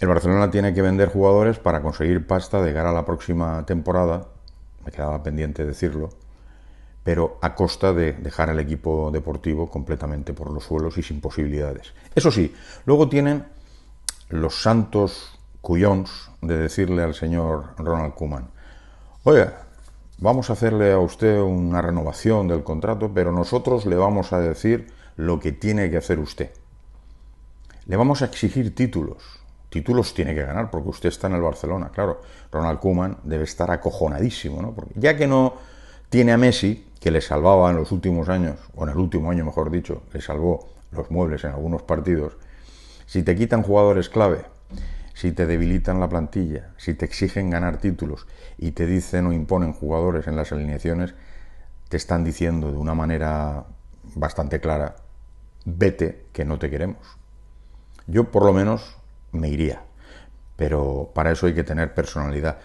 El Barcelona tiene que vender jugadores para conseguir pasta de cara a la próxima temporada, me quedaba pendiente decirlo, pero a costa de dejar el equipo deportivo completamente por los suelos y sin posibilidades. Eso sí, luego tienen los santos cuyons de decirle al señor Ronald Koeman: oiga, vamos a hacerle a usted una renovación del contrato, pero nosotros le vamos a decir lo que tiene que hacer usted. Le vamos a exigir títulos. Títulos tiene que ganar porque usted está en el Barcelona. Claro, Ronald Koeman debe estar acojonadísimo, ¿no? Porque ya que no tiene a Messi, que le salvaba en los últimos años, o en el último año mejor dicho, le salvó los muebles en algunos partidos, si te quitan jugadores clave, si te debilitan la plantilla, si te exigen ganar títulos y te dicen o imponen jugadores en las alineaciones, te están diciendo de una manera bastante clara: vete, que no te queremos. Yo por lo menos me iría, pero para eso hay que tener personalidad.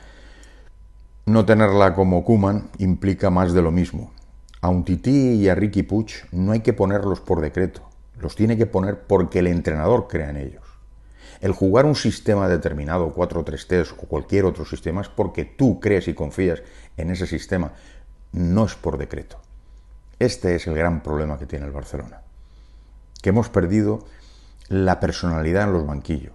No tenerla como Koeman implica más de lo mismo. A un Tití y a Riqui Puig no hay que ponerlos por decreto, los tiene que poner porque el entrenador crea en ellos. El jugar un sistema determinado, 4-3-3 o cualquier otro sistema, es porque tú crees y confías en ese sistema, no es por decreto. Este es el gran problema que tiene el Barcelona, que hemos perdido la personalidad en los banquillos.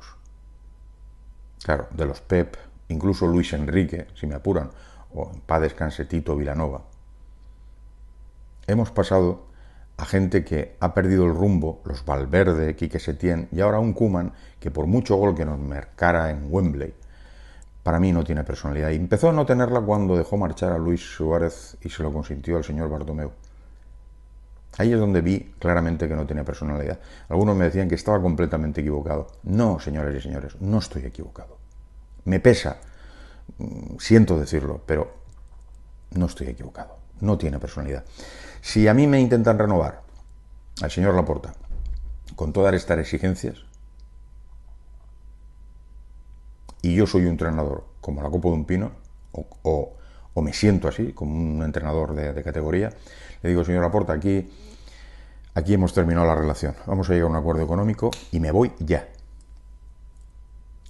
Claro, de los Pep, incluso Luis Enrique, si me apuran, o en paz descanse Tito Vilanova. Hemos pasado a gente que ha perdido el rumbo, los Valverde, Quique Setién, y ahora un Koeman que por mucho gol que nos marcara en Wembley, para mí no tiene personalidad. Y empezó a no tenerla cuando dejó marchar a Luis Suárez y se lo consintió al señor Bartomeu. Ahí es donde vi claramente que no tenía personalidad. Algunos me decían que estaba completamente equivocado. No, señores y señores, no estoy equivocado. Me pesa, siento decirlo, pero no estoy equivocado. No tiene personalidad. Si a mí me intentan renovar al señor Laporta con todas estas exigencias y yo soy un entrenador como la copa de un pino o me siento así, como un entrenador de categoría, le digo: señor Laporta, aquí hemos terminado la relación, vamos a llegar a un acuerdo económico y me voy ya.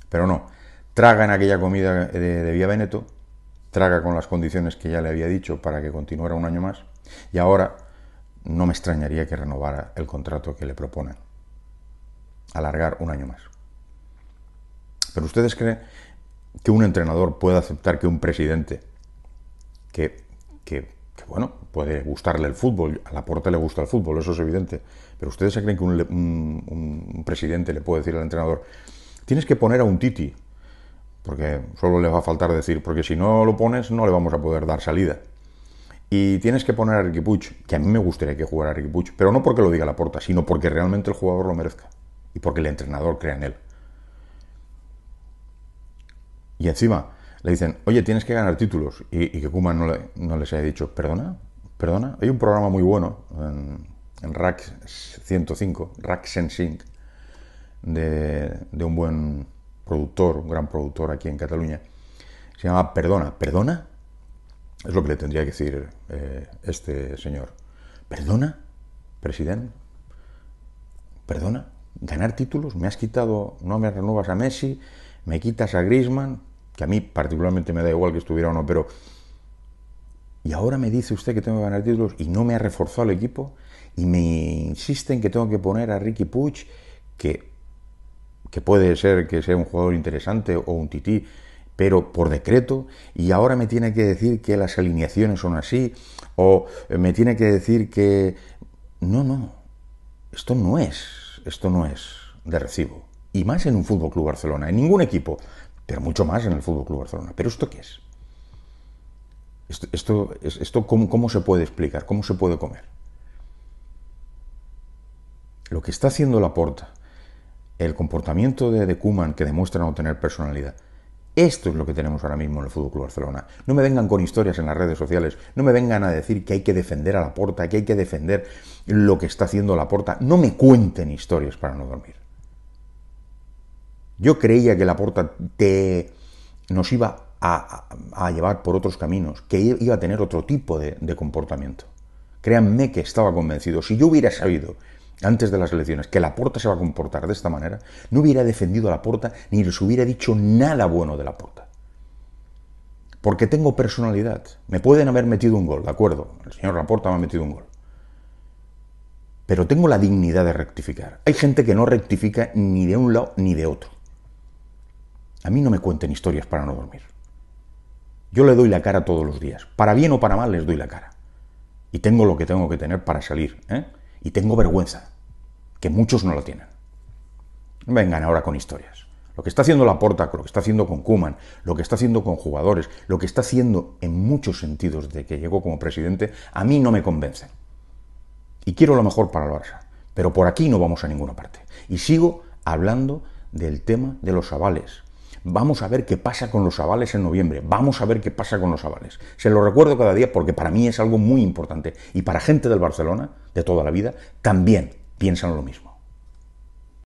Pero no, traga en aquella comida de Vía Veneto, traga con las condiciones que ya le había dicho para que continuara un año más. Y ahora no me extrañaría que renovara el contrato que le proponen, alargar un año más. ¿Pero ustedes creen que un entrenador puede aceptar que un presidente que bueno, puede gustarle el fútbol, a Laporta le gusta el fútbol, eso es evidente, pero ustedes creen que un presidente le puede decir al entrenador: tienes que poner a un Titi, porque solo le va a faltar decir, porque si no lo pones no le vamos a poder dar salida? Y tienes que poner a Riqui Puig, que a mí me gustaría que jugara a Riqui Puig, pero no porque lo diga Laporta, sino porque realmente el jugador lo merezca y porque el entrenador crea en él. Y encima le dicen: oye, tienes que ganar títulos, y que Koeman no les haya dicho: perdona, hay un programa muy bueno en RAC 105, RAC Sensing, de un buen productor, un gran productor aquí en Cataluña, se llama Perdona. Es lo que le tendría que decir este señor. ¿Perdona, presidente? ¿Perdona? ¿Ganar títulos? ¿Me has quitado, no me renuevas a Messi, me quitas a Griezmann, que a mí particularmente me da igual que estuviera o no, pero... y ahora me dice usted que tengo que ganar títulos y no me ha reforzado el equipo y me insiste en que tengo que poner a Riqui Puig, que puede ser que sea un jugador interesante, o un Tití, pero por decreto, y ahora me tiene que decir que las alineaciones son así, o me tiene que decir que... No, esto no es de recibo, y más en un Fútbol Club Barcelona, en ningún equipo, pero mucho más en el Fútbol Club Barcelona. ¿Pero esto qué es? ¿Esto cómo se puede explicar? ¿Cómo se puede comer? Lo que está haciendo Laporta, el comportamiento de Koeman, que demuestra no tener personalidad. Esto es lo que tenemos ahora mismo en el Fútbol Club Barcelona. No me vengan con historias en las redes sociales, no me vengan a decir que hay que defender a Laporta, que hay que defender lo que está haciendo Laporta. No me cuenten historias para no dormir. Yo creía que Laporta nos iba a llevar por otros caminos, que iba a tener otro tipo de comportamiento. Créanme que estaba convencido. Si yo hubiera sabido antes de las elecciones, que Laporta se va a comportar de esta manera, no hubiera defendido a Laporta ni les hubiera dicho nada bueno de Laporta. Porque tengo personalidad. Me pueden haber metido un gol, de acuerdo. El señor Laporta me ha metido un gol. Pero tengo la dignidad de rectificar. Hay gente que no rectifica ni de un lado ni de otro. A mí no me cuenten historias para no dormir. Yo le doy la cara todos los días. Para bien o para mal les doy la cara. Y tengo lo que tengo que tener para salir, ¿eh? Y tengo vergüenza, que muchos no la tienen. No vengan ahora con historias. Lo que está haciendo Laporta, lo que está haciendo con Koeman, lo que está haciendo con jugadores, lo que está haciendo en muchos sentidos desde que llegó como presidente, a mí no me convence. Y quiero lo mejor para el Barça, pero por aquí no vamos a ninguna parte. Y sigo hablando del tema de los avales. Vamos a ver qué pasa con los avales en noviembre. Vamos a ver qué pasa con los avales. Se lo recuerdo cada día porque para mí es algo muy importante. Y para gente del Barcelona, de toda la vida, también piensan lo mismo.